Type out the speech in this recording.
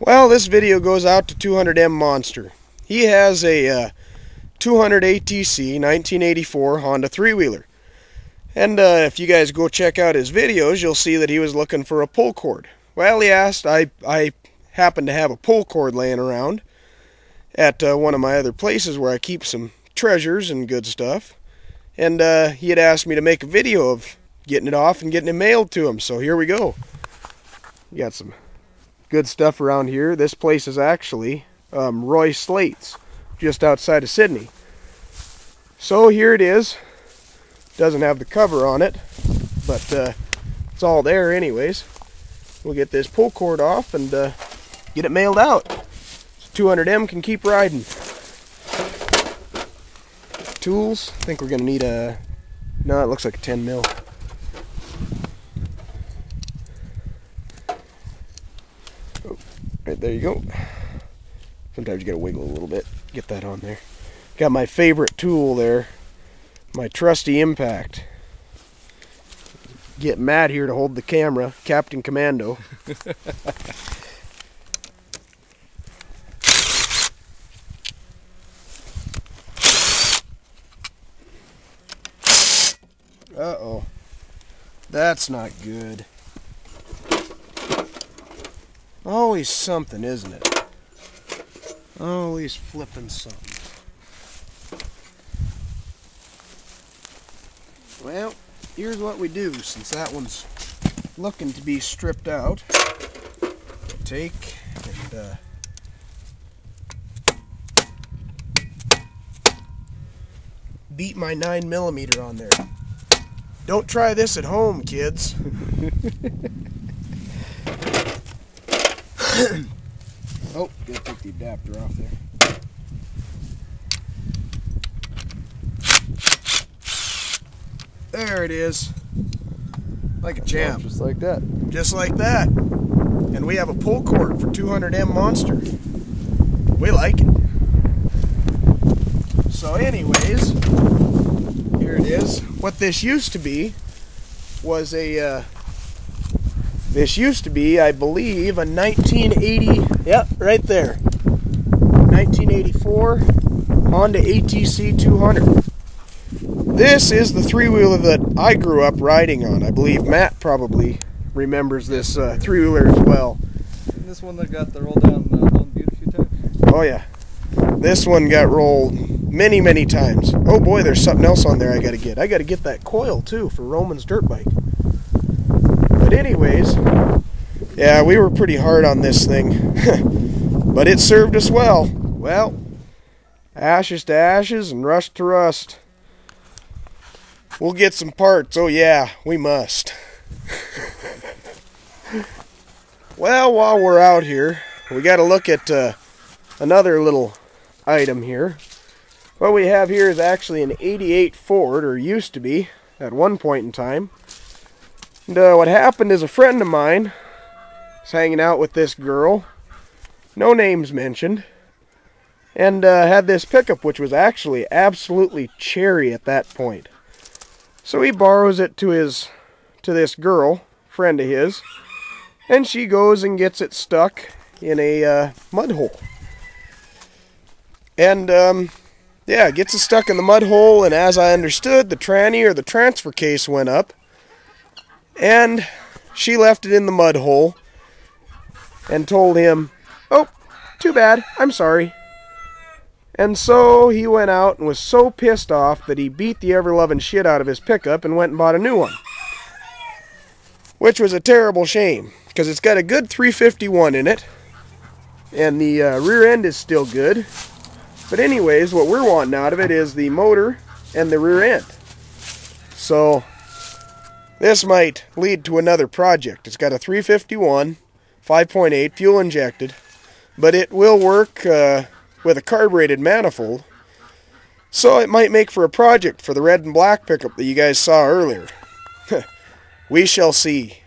Well, this video goes out to 200M Monster. He has a 200 ATC 1984 Honda three-wheeler. And if you guys go check out his videos, you'll see that he was looking for a pull cord. Well, he asked, I happened to have a pull cord laying around at one of my other places where I keep some treasures and good stuff. And he had asked me to make a video of getting it off and getting it mailed to him. So here we go. We got some good stuff around here. This place is actually Roy Slate's, just outside of Sydney. So here it is. Doesn't have the cover on it, but it's all there anyways. We'll get this pull cord off and get it mailed out, so 200M can keep riding. Tools. I think we're gonna need a, no, it looks like a 10 mil. Right, there you go. Sometimes you gotta wiggle a little bit. Get that on there. Got my favorite tool there, my trusty impact. Get Matt here to hold the camera, Captain Commando. Uh-oh. That's not good. Always something, isn't it? Always flipping something. Well, here's what we do, since that one's looking to be stripped out. Take and beat my 9mm on there. Don't try this at home, kids. Oh, gotta take the adapter off there. There it is. Like a champ. Just like that. Just like that. And we have a pull cord for 200M Monster. We like it. So anyways, here it is. What this used to be was a... this used to be, I believe, a 1980... Yep, right there. 1984 Honda ATC 200. This is the three-wheeler that I grew up riding on. I believe Matt probably remembers this three-wheeler as well. Isn't this one that got the roll down on Butte a few times? Oh, yeah. This one got rolled many, many times. Oh, boy, there's something else on there I got to get. I got to get that coil, too, for Roman's dirt bike. But anyways, yeah, we were pretty hard on this thing. But it served us well. Well, ashes to ashes and rust to rust. We'll get some parts. Oh, yeah, we must. Well, while we're out here, we got to look at another little item here. What we have here is actually an 88 Ford, or used to be, at one point in time. And what happened is a friend of mine was hanging out with this girl, no names mentioned, and had this pickup, which was actually absolutely cherry at that point. So he borrows it to this girl, friend of his, and she goes and gets it stuck in a mud hole. And, yeah, gets it stuck in the mud hole, and as I understood, the tranny or the transfer case went up, and she left it in the mud hole and told him, "Oh, too bad, I'm sorry." And so he went out and was so pissed off that he beat the ever-loving shit out of his pickup and went and bought a new one. Which was a terrible shame, because it's got a good 351 in it, and the rear end is still good. But anyways, what we're wanting out of it is the motor and the rear end. So, this might lead to another project. It's got a 351, 5.8, fuel injected, but it will work... with a carbureted manifold, so it might make for a project for the red and black pickup that you guys saw earlier. We shall see.